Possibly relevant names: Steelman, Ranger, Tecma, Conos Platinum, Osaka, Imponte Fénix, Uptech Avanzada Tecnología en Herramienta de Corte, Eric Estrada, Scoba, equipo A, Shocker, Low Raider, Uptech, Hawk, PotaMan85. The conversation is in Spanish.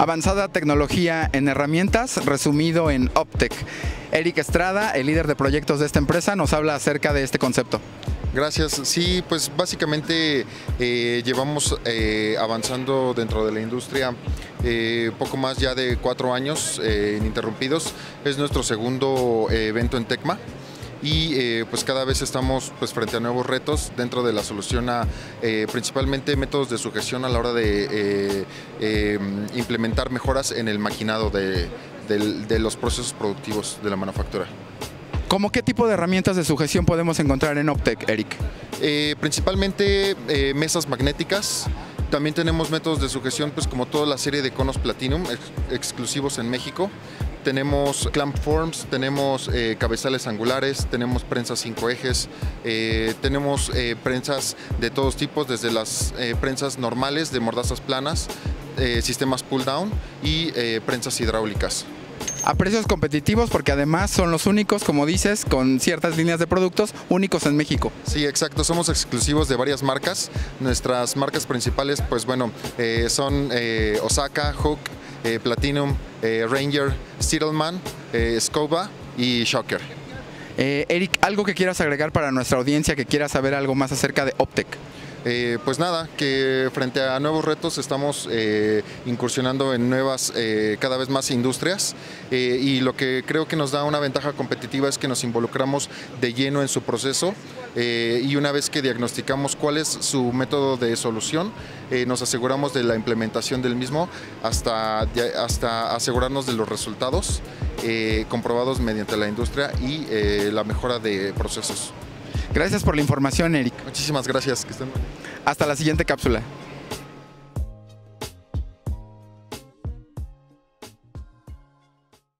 Avanzada tecnología en herramientas, resumido en Uptech. Eric Estrada, el líder de proyectos de esta empresa, nos habla acerca de este concepto. Gracias. Sí, pues básicamente llevamos avanzando dentro de la industria poco más ya de 4 años ininterrumpidos. Es nuestro segundo evento en Tecma. Y pues cada vez estamos pues frente a nuevos retos dentro de la solución a principalmente métodos de sujeción a la hora de implementar mejoras en el maquinado de los procesos productivos de la manufactura. ¿Cómo qué tipo de herramientas de sujeción podemos encontrar en Uptech, Eric? Principalmente mesas magnéticas. También tenemos métodos de sujeción pues como toda la serie de Conos Platinum exclusivos en México. Tenemos clamp forms, tenemos cabezales angulares, tenemos prensas 5 ejes, tenemos prensas de todos tipos, desde las prensas normales de mordazas planas, sistemas pull down y prensas hidráulicas. A precios competitivos, porque además son los únicos, como dices, con ciertas líneas de productos únicos en México. Sí, exacto, somos exclusivos de varias marcas. Nuestras marcas principales, pues bueno, son Osaka, Hawk, Platinum, Ranger, Steelman, Scoba y Shocker. Eric, ¿algo que quieras agregar para nuestra audiencia que quiera saber algo más acerca de Uptech? Pues nada, que frente a nuevos retos estamos incursionando en nuevas, cada vez más industrias y lo que creo que nos da una ventaja competitiva es que nos involucramos de lleno en su proceso y una vez que diagnosticamos cuál es su método de solución, nos aseguramos de la implementación del mismo hasta asegurarnos de los resultados comprobados mediante la industria y la mejora de procesos. Gracias por la información, Eric. Muchísimas gracias. Hasta la siguiente cápsula.